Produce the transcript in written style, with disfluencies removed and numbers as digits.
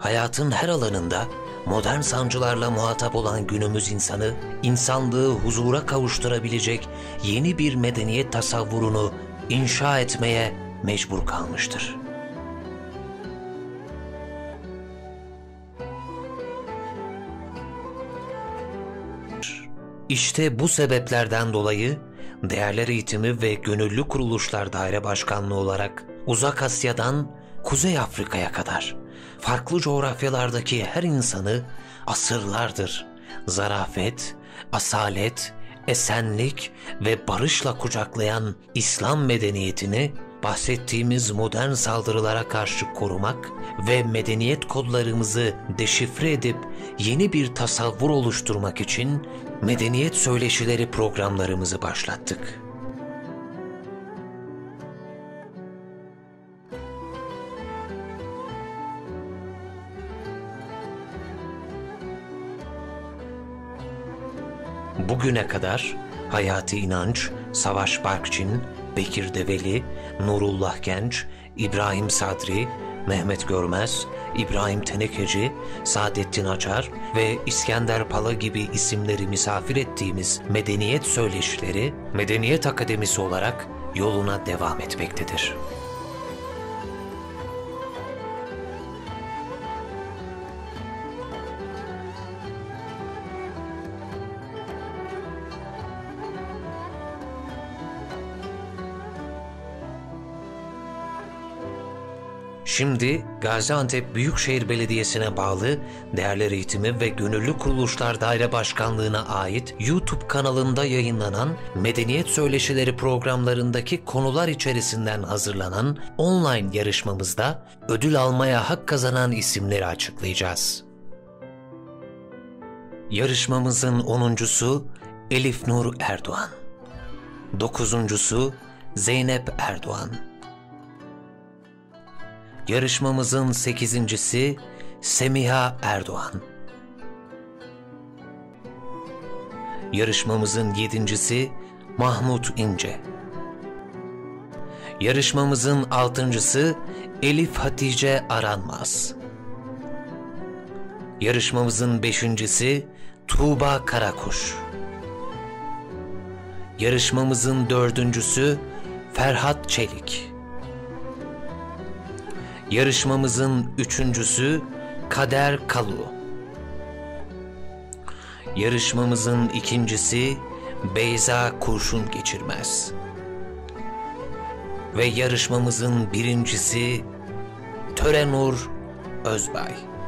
hayatın her alanında modern sancılarla muhatap olan günümüz insanı, insanlığı huzura kavuşturabilecek yeni bir medeniyet tasavvurunu inşa etmeye mecbur kalmıştır. İşte bu sebeplerden dolayı Değerler Eğitimi ve Gönüllü Kuruluşlar Daire Başkanlığı olarak Uzak Asya'dan Kuzey Afrika'ya kadar farklı coğrafyalardaki her insanı asırlardır zarafet, asalet, esenlik ve barışla kucaklayan İslam medeniyetini bahsettiğimiz modern saldırılara karşı korumak ve medeniyet kodlarımızı deşifre edip yeni bir tasavvur oluşturmak için Medeniyet Söyleşileri programlarımızı başlattık. Bugüne kadar Hayati İnanç, Savaş Barkçin, Bekir Develi, Nurullah Genç, İbrahim Sadri, Mehmet Görmez, İbrahim Tenekeci, Saadettin Acar ve İskender Pala gibi isimleri misafir ettiğimiz Medeniyet Söyleşileri, Medeniyet Akademisi olarak yoluna devam etmektedir. Şimdi Gaziantep Büyükşehir Belediyesi'ne bağlı Değerler Eğitimi ve Gönüllü Kuruluşlar Daire Başkanlığı'na ait YouTube kanalında yayınlanan Medeniyet Söyleşileri programlarındaki konular içerisinden hazırlanan online yarışmamızda ödül almaya hak kazanan isimleri açıklayacağız. Yarışmamızın 10.'sü Elif Nur Erdoğan, 9.'sü Zeynep Erdoğan. Yarışmamızın 8.'si Semiha Erdoğan. Yarışmamızın 7.'si Mahmut İnce. Yarışmamızın 6.'sı Elif Hatice Aranmaz. Yarışmamızın 5.'si Tuğba Karakuş. Yarışmamızın 4.'sü Ferhat Çelik. Yarışmamızın 3.'sü Kader Kalu. Yarışmamızın 2.'si Beyza Kurşun Geçirmez. Ve yarışmamızın 1.'si Törenur Özbay.